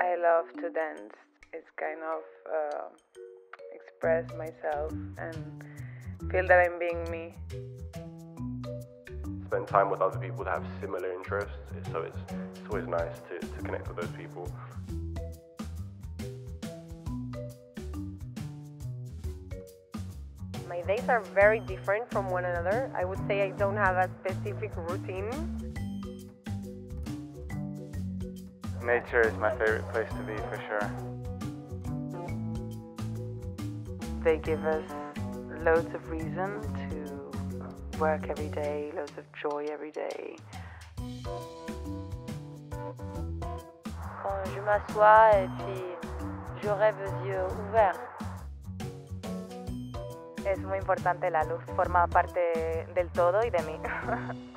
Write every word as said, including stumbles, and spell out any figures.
I love to dance. It's kind of uh, express myself and feel that I'm being me. Spend time with other people that have similar interests, so it's, it's always nice to, to connect with those people. My days are very different from one another. I would say I don't have a specific routine. Nature is my favorite place to be, for sure. They give us loads of reason to work every day, loads of joy every day. Quand je m'assois et puis je rêve aux yeux ouverts. Es muy importante la luz, forma parte del todo y de mí.